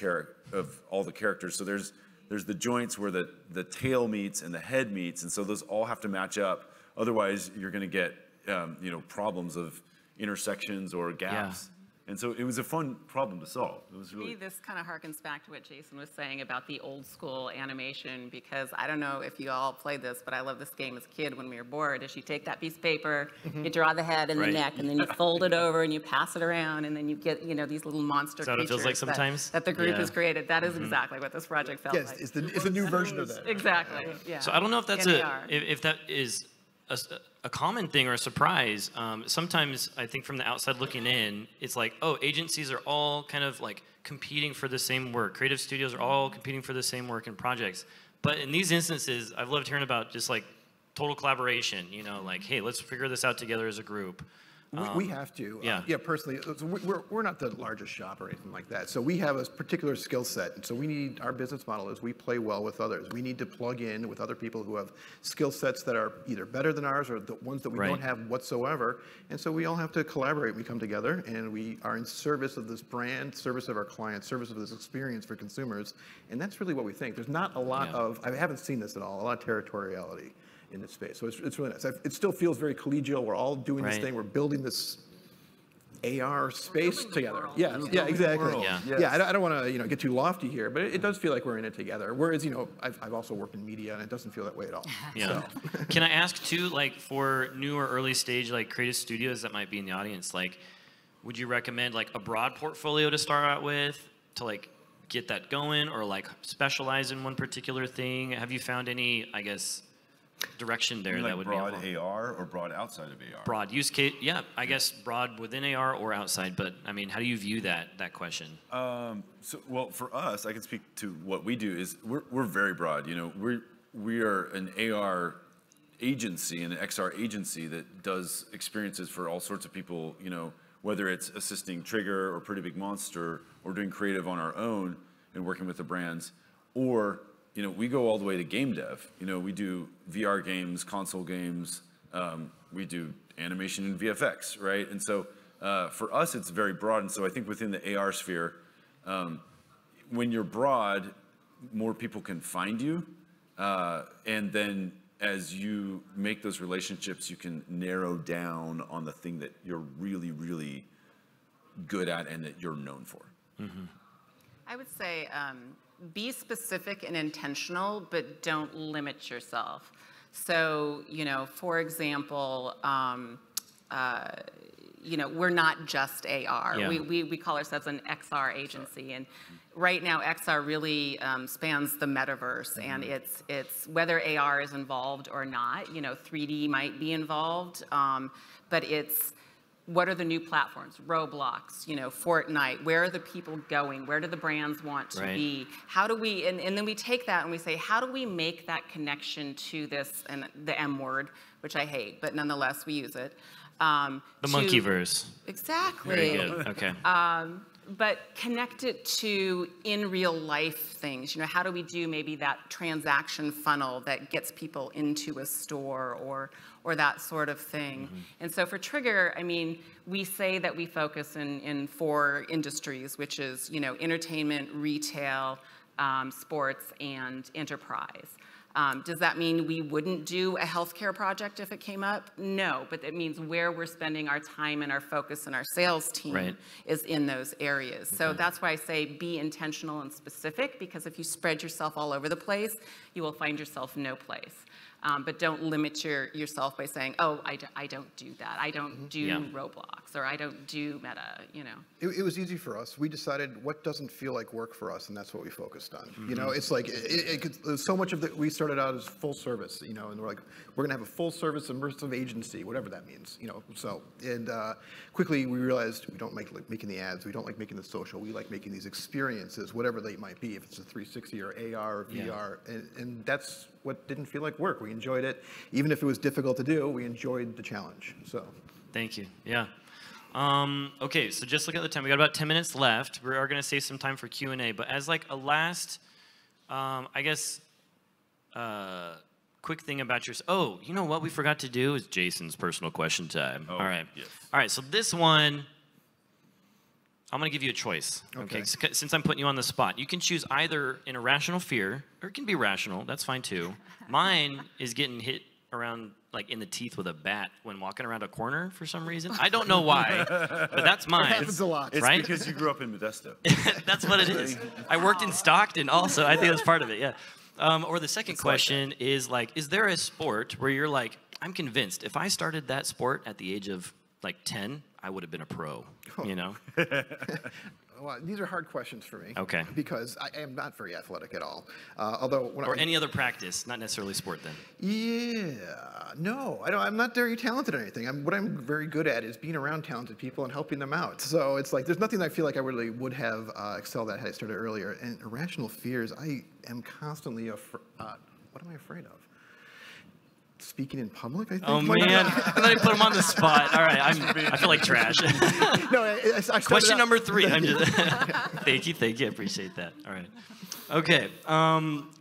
of all the characters. So there's the joints where the tail meets and the head meets, and so those all have to match up. Otherwise, you're going to get you know, problems of intersections or gaps. Yeah. And so it was a fun problem to solve. It was really... To me, this kind of harkens back to what Jason was saying about the old school animation, because I don't know if you all played this, but I love this game as a kid when we were bored, is you take that piece of paper, you draw the head and the neck, and then you fold it over and you pass it around, and then you get, you know, these little monster creatures it feels like sometimes? That the group has created. That is exactly what this project felt like. Yes, it's a new version of that. Exactly, yeah. So I don't know if that's if that is a common thing or a surprise. Sometimes I think from the outside looking in, it's like, oh, agencies are all kind of like competing for the same work. Creative studios are all competing for the same work and projects. But in these instances, I've loved hearing about just like total collaboration, you know, like, hey, let's figure this out together as a group. We have to. Yeah, personally, so we're not the largest shop or anything like that. So we have a particular skill set. And so we need, our business model is we play well with others. We need to plug in with other people who have skill sets that are either better than ours or the ones that we don't have whatsoever. And so we all have to collaborate. We come together and we are in service of this brand, service of our clients, service of this experience for consumers. And that's really what we think. There's not a lot of, I haven't seen this at all, a lot of territoriality in this space. So it's really nice. It still feels very collegial. We're all doing this thing. We're building this AR space together. Yeah, exactly. I don't want to, you know, get too lofty here, but it does feel like we're in it together. Whereas, you know, I've also worked in media, and it doesn't feel that way at all. So. Can I ask too, like, for new or early stage, like, creative studios that might be in the audience, like, would you recommend like a broad portfolio to start out with to like get that going, or like specialize in one particular thing? Have you found any, I guess, direction there like that would broad be broad AR or broad outside of AR? Broad use case, I guess broad within AR or outside, but I mean, how do you view that question? So, well, for us, I can speak to what we do is we're very broad. You know, we are an AR agency and an XR agency that does experiences for all sorts of people. You know, whether it's assisting Trigger or Pretty Big Monster or doing creative on our own and working with the brands, or you know, we go all the way to game dev. You know, we do VR games, console games, we do animation and VFX, right? And so for us, it's very broad. And so I think within the AR sphere, when you're broad, more people can find you. And then as you make those relationships, you can narrow down on the thing that you're really, really good at and that you're known for. Mm-hmm. I would say, be specific and intentional, but don't limit yourself. So, you know, for example, you know, we're not just AR. Yeah. We call ourselves an XR agency, and right now XR really spans the metaverse, and it's whether AR is involved or not. You know, 3D might be involved, but it's, what are the new platforms? Roblox, you know, Fortnite. Where are the people going? Where do the brands want to be? How do we, and then we take that and we say, how do we make that connection to this, and the M word, which I hate, but nonetheless, we use it. The monkeyverse. Exactly. Very good, okay. But connect it to in real life things. You know, how do we do maybe that transaction funnel that gets people into a store or that sort of thing. Mm-hmm. And so for Trigger, I mean, we say that we focus in four industries, which is, you know, entertainment, retail, sports, and enterprise. Does that mean we wouldn't do a healthcare project if it came up? No, but it means where we're spending our time and our focus and our sales team is in those areas. Okay. So that's why I say be intentional and specific, because if you spread yourself all over the place, you will find yourself no place. But don't limit yourself by saying, oh, I don't do that. I don't do Roblox, or I don't do Meta, you know. It was easy for us. We decided what doesn't feel like work for us, and that's what we focused on. You know, it's like, so much of the, we started out as full service, you know, and we're like, we're gonna have a full service immersive agency, whatever that means, you know, so. And quickly we realized we don't like making the ads, we don't like making the social, we like making these experiences, whatever they might be, if it's a 360 or AR or VR, and that's what didn't feel like work. We enjoyed it. Even if it was difficult to do, we enjoyed the challenge, so. Thank you, okay, so just look at the time. We got about 10 minutes left. We are gonna save some time for Q&A, but as like a last, I guess, quick thing about yours. Oh, you know what we forgot to do is Jason's personal question time. Oh, all right. Yes. All right, so this one, I'm going to give you a choice. Okay. Since I'm putting you on the spot, you can choose either an irrational fear, or it can be rational. That's fine, too. Mine is getting hit around, like, in the teeth with a bat when walking around a corner for some reason. I don't know why, but that's mine. It happens a lot. It's right? Because you grew up in Modesto. That's what it is. I worked in Stockton also. I think that's part of it, yeah. Or the second question is, like, is there a sport where you're like, I'm convinced if I started that sport at the age of, like, 10, I would have been a pro, you know? Well, these are hard questions for me. Okay. Because I am not very athletic at all. Although, or any other practice, not necessarily sport then. Yeah. No, I don't, I'm not very talented at anything. What I'm very good at is being around talented people and helping them out. So it's like, there's nothing I feel like I really would have excelled at had I started earlier. And irrational fears, I am constantly, what am I afraid of? Speaking in public, I think. Oh, man. Let me put him on the spot. All right. I feel like trash. No, I Question number three. I'm just, thank you. Thank you. I appreciate that. All right. Okay.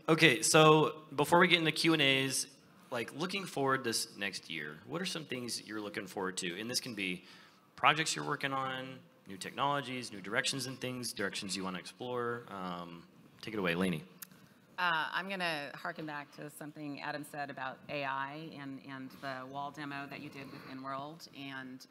Okay. So before we get into Q&As, like looking forward this next year, what are some things you're looking forward to? And this can be projects you're working on, new technologies, new directions and things, directions you want to explore. Take it away, Lani. I'm going to harken back to something Adam said about AI and the wall demo that you did with InWorld. And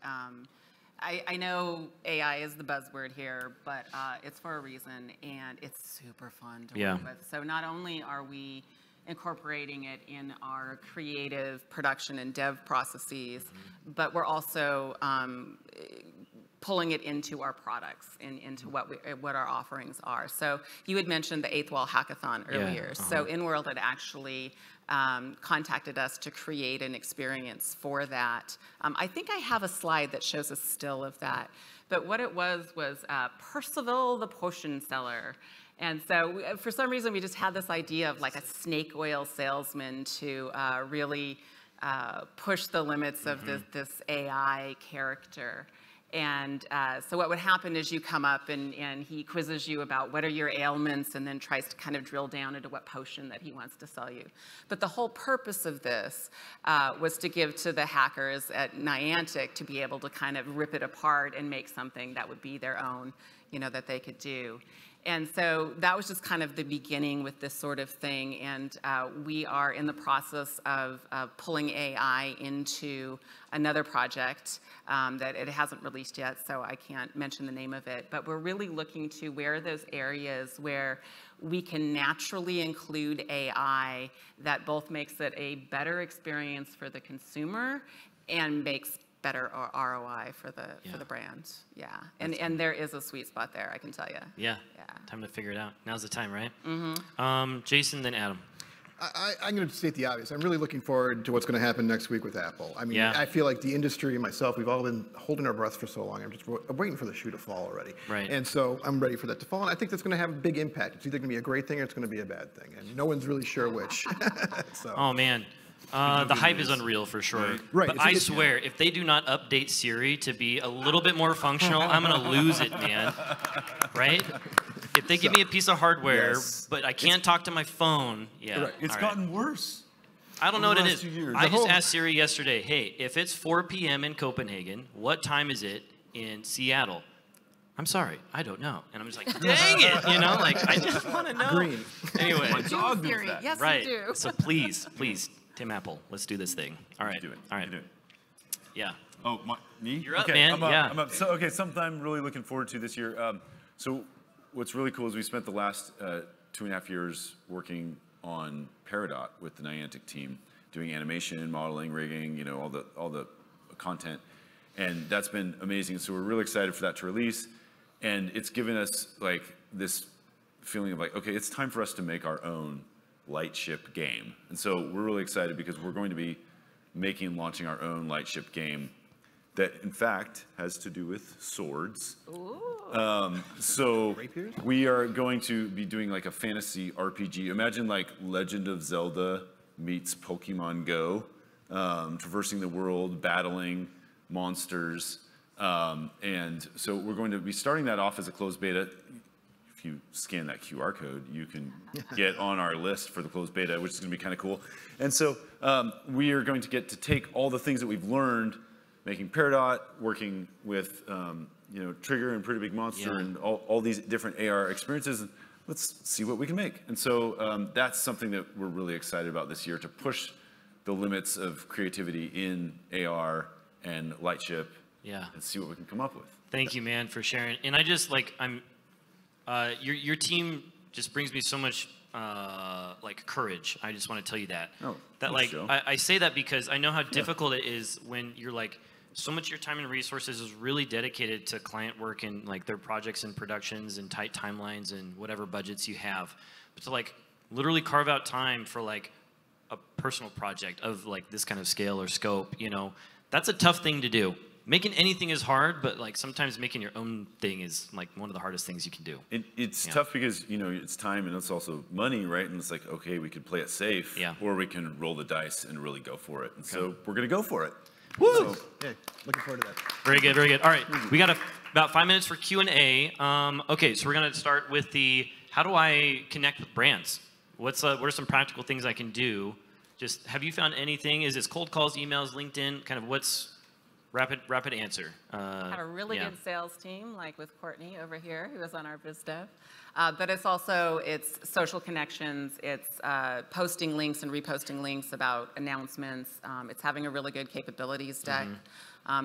I know AI is the buzzword here, but it's for a reason, and it's super fun to work with. So not only are we incorporating it in our creative production and dev processes, but we're also pulling it into our products and into what our offerings are. So you had mentioned the Eighth Wall Hackathon earlier. So InWorld had actually contacted us to create an experience for that. I think I have a slide that shows a still of that. But what it was Percival the Potion Seller. And so for some reason, we just had this idea of like a snake oil salesman to really push the limits of this AI character. And so what would happen is you come up and he quizzes you about what are your ailments and then tries to kind of drill down into what potion that he wants to sell you. But the whole purpose of this was to give to the hackers at Niantic to be able to kind of rip it apart and make something that would be their own, you know, that they could do. And so that was just kind of the beginning with this sort of thing. And we are in the process of pulling AI into another project that it hasn't released yet, so I can't mention the name of it. But we're really looking to where are those areas where we can naturally include AI that both makes it a better experience for the consumer and makes better ROI for the brand. Yeah. And there is a sweet spot there, I can tell you. Yeah. Time to figure it out. Now's the time, right? Jason, then Adam. I'm going to state the obvious. I'm really looking forward to what's going to happen next week with Apple. I mean, I feel like the industry and myself, we've all been holding our breath for so long. I'm just waiting for the shoe to fall already. Right. And so I'm ready for that to fall. And I think that's going to have a big impact. It's either going to be a great thing or it's going to be a bad thing. And no one's really sure which. So. Oh, man. The hype is unreal for sure. Right. But I swear, if they do not update Siri to be a little bit more functional, I'm going to lose it, man. Right? If they give me a piece of hardware, but I can't talk to my phone. Yeah. Right. It's gotten worse. I don't know what it is. I just asked Siri yesterday, hey, if it's 4 p.m. in Copenhagen, what time is it in Seattle? I'm sorry, I don't know. And I'm just like, dang it, you know? Like, I just want to know. Green. Anyway. My dog knows that. Yes, I do. So please, please. Tim Apple, let's do this thing. All right. Do it. All right. Do it. Yeah. Oh, me? You're up, man. I'm up, I'm up. So, okay, something I'm really looking forward to this year. So what's really cool is we spent the last 2.5 years working on Peridot with the Niantic team, doing animation, modeling, rigging, you know, all the content. And that's been amazing. So we're really excited for that to release. And it's given us, like, this feeling of, like, okay, it's time for us to make our own Lightship game. And so we're really excited because we're going to be making and launching our own Lightship game that, in fact, has to do with swords. So we are going to be doing like a fantasy RPG. Imagine like Legend of Zelda meets Pokemon Go, traversing the world, battling monsters. And so we're going to be starting that off as a closed beta. if you scan that QR code, you can get on our list for the closed beta, which is going to be kind of cool. And so we are going to get to take all the things that we've learned, making Peridot, working with you know, Trigger and Pretty Big Monster, and all these different AR experiences. Let's see what we can make. And so that's something that we're really excited about this year, to push the limits of creativity in AR and Lightship and see what we can come up with. Thank you, man, for sharing. And I just, like, I'm, your team just brings me so much, like, courage. I just want to tell you that. Oh, that, like, I say that because I know how difficult it is when you're, like, so much of your time and resources is really dedicated to client work and, like, their projects and productions and tight timelines and whatever budgets you have. But to, like, literally carve out time for, like, a personal project of, like, this kind of scale or scope, you know, that's a tough thing to do. Making anything is hard, but like sometimes making your own thing is like one of the hardest things you can do. It's tough because, you know, it's time and it's also money, right? And it's like, okay, we could play it safe or we can roll the dice and really go for it. And so we're going to go for it. Woo! So, yeah, looking forward to that. Very good, very good. All right, we got about 5 minutes for Q&A. Okay, so we're going to start with the, how do I connect with brands? What are some practical things I can do? Just, have you found anything? Is this cold calls, emails, LinkedIn? Kind of what's... Rapid answer. Had a really good sales team, like with Courtney over here, who was on our biz dev. But it's also, it's social connections, it's posting links and reposting links about announcements. It's having a really good capabilities deck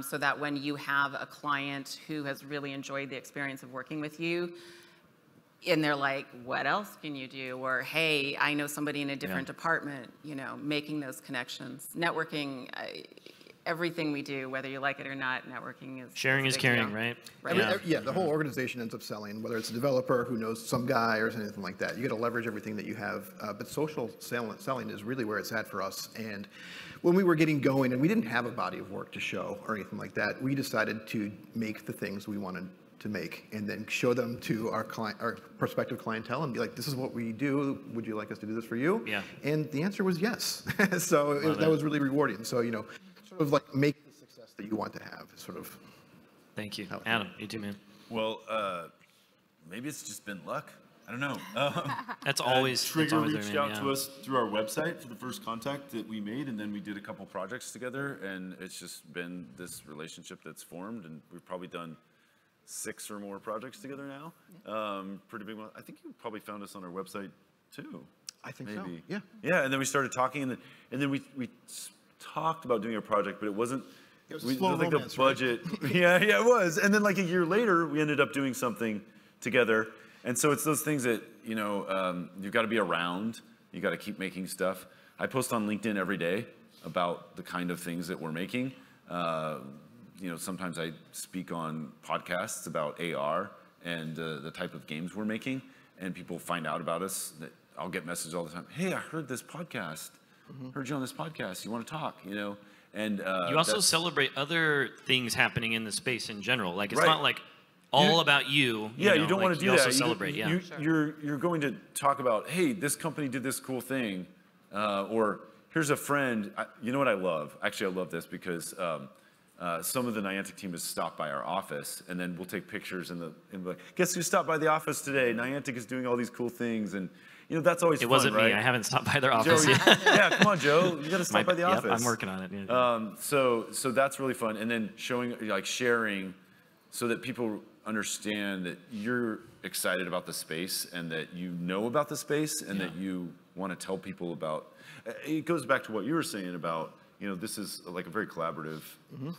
so that when you have a client who has really enjoyed the experience of working with you, and they're like, what else can you do? Or, hey, I know somebody in a different department, you know, making those connections. Networking, everything we do, whether you like it or not, networking is... Sharing is caring, right? Right. Yeah. Yeah, the whole organization ends up selling, whether it's a developer who knows some guy or anything like that. You got to leverage everything that you have. But social selling is really where it's at for us. And when we were getting going and we didn't have a body of work to show or anything like that, we decided to make the things we wanted to make and then show them to our client, our prospective clientele, and be like, this is what we do. Would you like us to do this for you? Yeah. And the answer was yes. So that was really rewarding. So, you know... of like make the success that you want to have is sort of. Thank you, Adam. You too, man. Well, maybe it's just been luck. I don't know. That's always Trigger reached out to us through our website for the first contact that we made, and then we did a couple projects together, and it's just been this relationship that's formed, and we've probably done 6 or more projects together now. Pretty big one. I think you probably found us on our website too. I think maybe. So. Yeah. Yeah, and then we started talking, and then we talked about doing a project, but it wasn't. It was a slow romance, the budget. Right? yeah, it was. And then like a year later, we ended up doing something together. And so it's those things that, you know, you've got to be around. You got to keep making stuff. I post on LinkedIn every day about the kind of things that we're making. You know, sometimes I speak on podcasts about AR and the type of games we're making, and people find out about us. That I'll get messages all the time. Hey, I heard this podcast. Heard you on this podcast. You want to talk, you know? And you also celebrate other things happening in the space in general. Like it's not like all about you. Yeah, you don't want to do that. You also celebrate. You're going to talk about, hey, this company did this cool thing, or here's a friend. You know what I love? Actually, I love this because some of the Niantic team has stopped by our office, and then we'll take pictures and be like, guess who stopped by the office today? Niantic is doing all these cool things, and you know, that's always fun, wasn't me. I haven't stopped by their office yet. Yeah, come on, Joe. You got to stop by the office. I'm working on it. Yeah. So that's really fun. And then sharing so that people understand that you're excited about the space and that you know about the space and that you want to tell people about. It goes back to what you were saying about, you know, this is like a very collaborative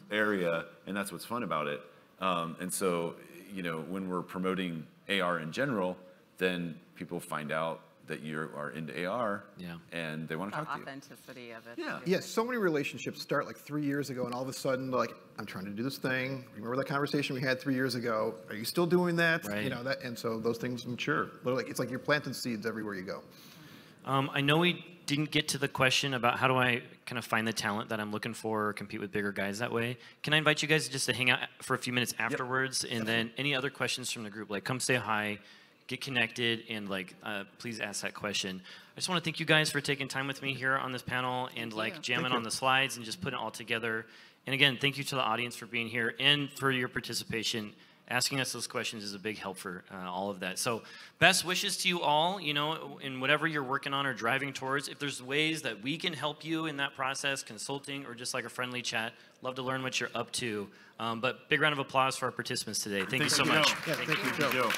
area, and that's what's fun about it. And so, you know, when we're promoting AR in general, then people find out that you are into AR, and they want to talk to you. Authenticity of it. Yeah, so many relationships start like 3 years ago, and all of a sudden, like, I'm trying to do this thing. Remember that conversation we had 3 years ago? Are you still doing that? Right. You know, that, and so those things mature. It's like you're planting seeds everywhere you go. I know we didn't get to the question about how do I kind of find the talent that I'm looking for or compete with bigger guys that way. Can I invite you guys just to hang out for a few minutes afterwards? Yep. And then any other questions from the group, like come say hi, get connected, and like, please ask that question. I just want to thank you guys for taking time with me here on this panel and like jamming on the slides and just putting it all together. And again, thank you to the audience for being here and for your participation. asking us those questions is a big help for all of that. So best wishes to you all, you know, in whatever you're working on or driving towards. If there's ways that we can help you in that process, consulting or just like a friendly chat, love to learn what you're up to. But big round of applause for our participants today. Thank you so much. Thank you, Joe.